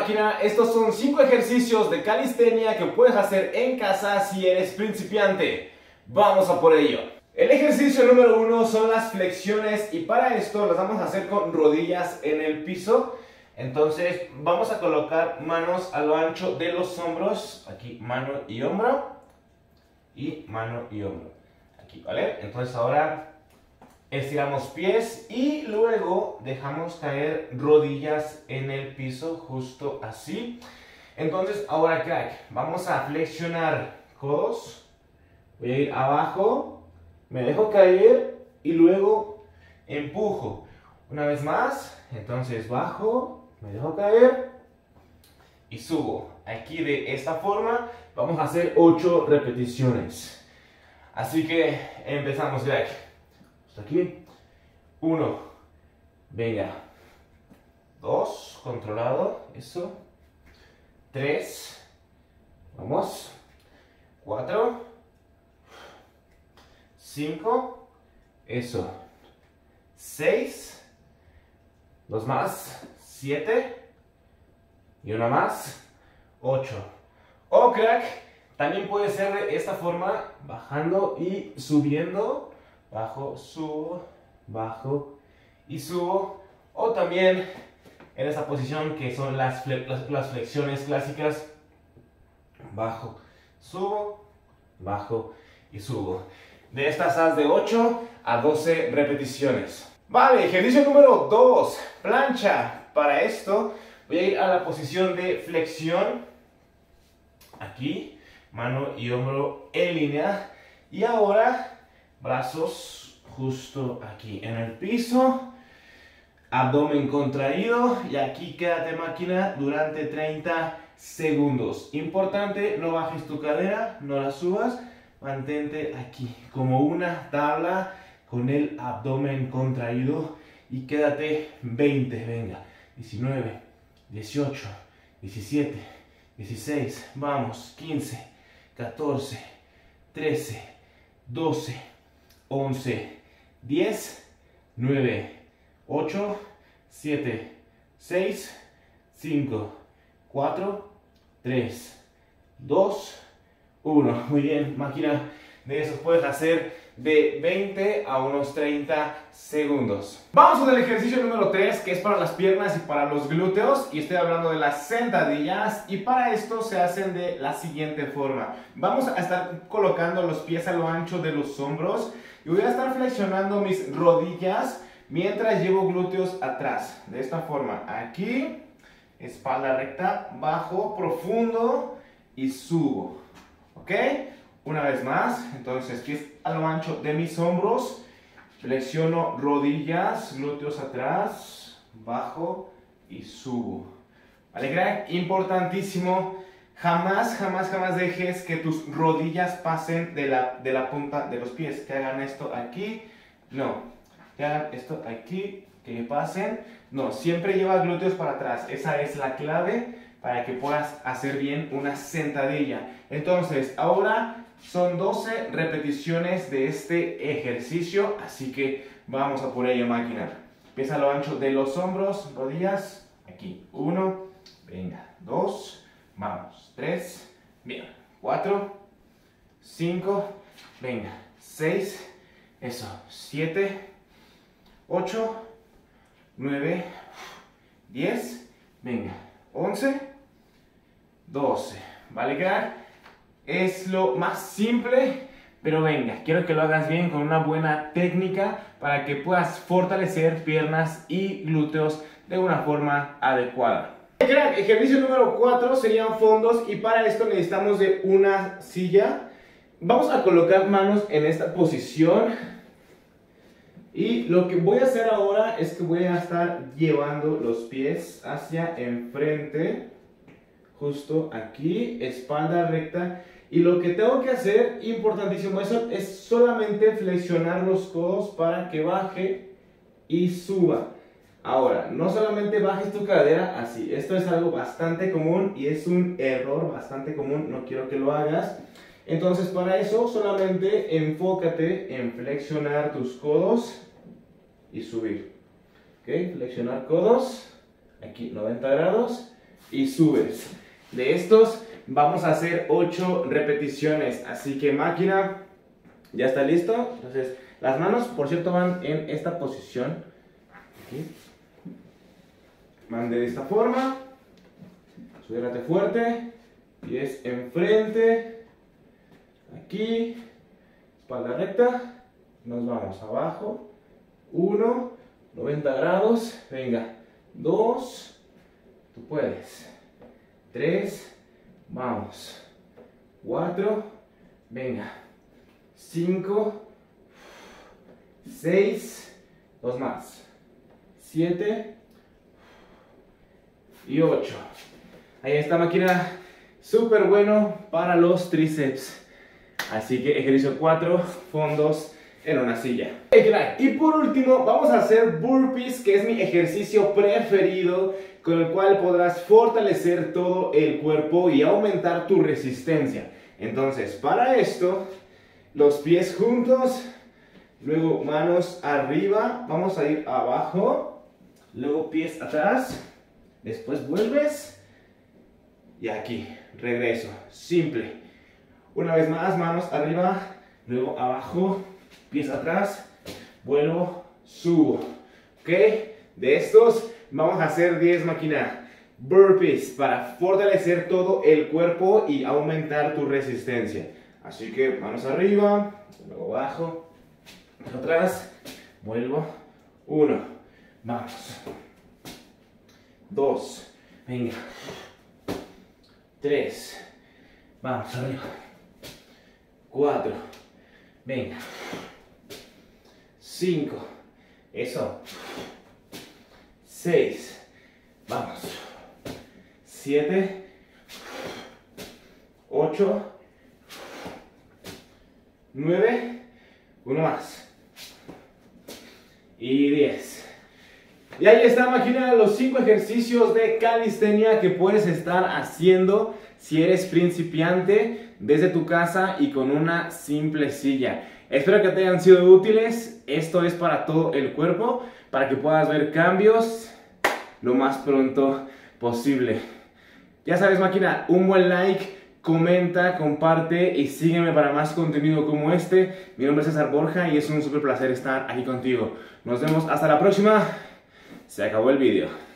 máquina, estos son 5 ejercicios de calistenia que puedes hacer en casa si eres principiante. Vamos a por ello. El ejercicio número 1 son las flexiones y para esto las vamos a hacer con rodillas en el piso. Entonces vamos a colocar manos a lo ancho de los hombros, aquí mano y hombro y mano y hombro, aquí, ¿vale? Entonces ahora estiramos pies y luego dejamos caer rodillas en el piso, justo así. Entonces ahora, crack, vamos a flexionar codos. Voy a ir abajo, me dejo caer y luego empujo. Una vez más, entonces bajo, me dejo caer y subo. Aquí de esta forma vamos a hacer 8 repeticiones. Así que empezamos, crack. Aquí, 1, venga, 2, controlado, eso, 3, vamos, 4, 5, eso, 6, 2 más, 7, y 1 más, 8, oh crack, también puede ser de esta forma, bajando y subiendo, bajo, subo, bajo y subo, o también en esta posición que son las flexiones clásicas, bajo, subo, bajo y subo. De estas haz de 8 a 12 repeticiones. Vale, ejercicio número 2, plancha. Para esto voy a ir a la posición de flexión, aquí, mano y hombro en línea, y ahora brazos justo aquí en el piso, abdomen contraído y aquí quédate máquina durante 30 segundos. Importante, no bajes tu cadera, no la subas, mantente aquí como una tabla con el abdomen contraído y quédate 20, venga, 19, 18, 17, 16, vamos, 15, 14, 13, 12, 11, 10, 9, 8, 7, 6, 5, 4, 3, 2, 1. Muy bien, máquina, de esos puedes hacer de 20 a unos 30 segundos. Vamos con el ejercicio número 3, que es para las piernas y para los glúteos, y estoy hablando de las sentadillas, y para esto se hacen de la siguiente forma. Vamos a estar colocando los pies a lo ancho de los hombros y voy a estar flexionando mis rodillas mientras llevo glúteos atrás, de esta forma, aquí, espalda recta, bajo, profundo y subo, ¿ok? Una vez más, entonces pies a lo ancho de mis hombros, flexiono rodillas, glúteos atrás, bajo y subo. ¿Vale, crack? Importantísimo, jamás dejes que tus rodillas pasen de la punta de los pies, que hagan esto aquí, no, que hagan esto aquí, que pasen, no, siempre lleva glúteos para atrás, esa es la clave para que puedas hacer bien una sentadilla. Entonces, ahora son 12 repeticiones de este ejercicio, así que vamos a por ello, máquina. Empieza a lo ancho de los hombros, rodillas, aquí, 1, venga, 2, vamos, 3, bien, 4, 5, venga, 6, eso, 7, 8, 9, 10, venga, 11, 12, ¿vale, crack? Es lo más simple, pero venga, quiero que lo hagas bien con una buena técnica para que puedas fortalecer piernas y glúteos de una forma adecuada. Crack, ejercicio número 4 serían fondos y para esto necesitamos de una silla. Vamos a colocar manos en esta posición y lo que voy a hacer ahora es que voy a estar llevando los pies hacia enfrente, justo aquí, espalda recta. Y lo que tengo que hacer, importantísimo, eso es solamente flexionar los codos para que baje y suba. Ahora, no solamente bajes tu cadera así, esto es algo bastante común y es un error bastante común, no quiero que lo hagas. Entonces para eso solamente enfócate en flexionar tus codos y subir. ¿Ok? Flexionar codos, aquí 90 grados y subes. De estos vamos a hacer 8 repeticiones, así que máquina, ya está listo. Entonces, las manos, por cierto, van en esta posición. Aquí. Van de esta forma. Suéltate fuerte. Pies enfrente. Aquí. Espalda recta. Nos vamos abajo. 1, 90 grados. Venga. 2. Tú puedes. 3. Vamos. 4. Venga. 5. 6, 2 más, 7 y 8. Ahí está, máquina, súper bueno para los tríceps. Así que ejercicio 4, fondos en una silla. Y por último vamos a hacer burpees, que es mi ejercicio preferido, con el cual podrás fortalecer todo el cuerpo y aumentar tu resistencia. Entonces, para esto, los pies juntos. Luego manos arriba, vamos a ir abajo, luego pies atrás, después vuelves y aquí, regreso, simple. Una vez más, manos arriba, luego abajo, pies atrás, vuelvo, subo. ¿Ok? De estos vamos a hacer 10, máquina. Burpees para fortalecer todo el cuerpo y aumentar tu resistencia. Así que manos arriba, luego abajo. Atrás, vuelvo, 1, vamos, 2, venga, 3, vamos, arriba, 4, venga, 5, eso, 6, vamos, 7, 8, 9, uno más. Y 10. Y ahí está, máquina, los 5 ejercicios de calistenia que puedes estar haciendo si eres principiante desde tu casa y con una simple silla. Espero que te hayan sido útiles. Esto es para todo el cuerpo, para que puedas ver cambios lo más pronto posible. Ya sabes, máquina, un buen like, comenta, comparte y sígueme para más contenido como este. Mi nombre es César Borja y es un súper placer estar aquí contigo. Nos vemos hasta la próxima. Se acabó el vídeo.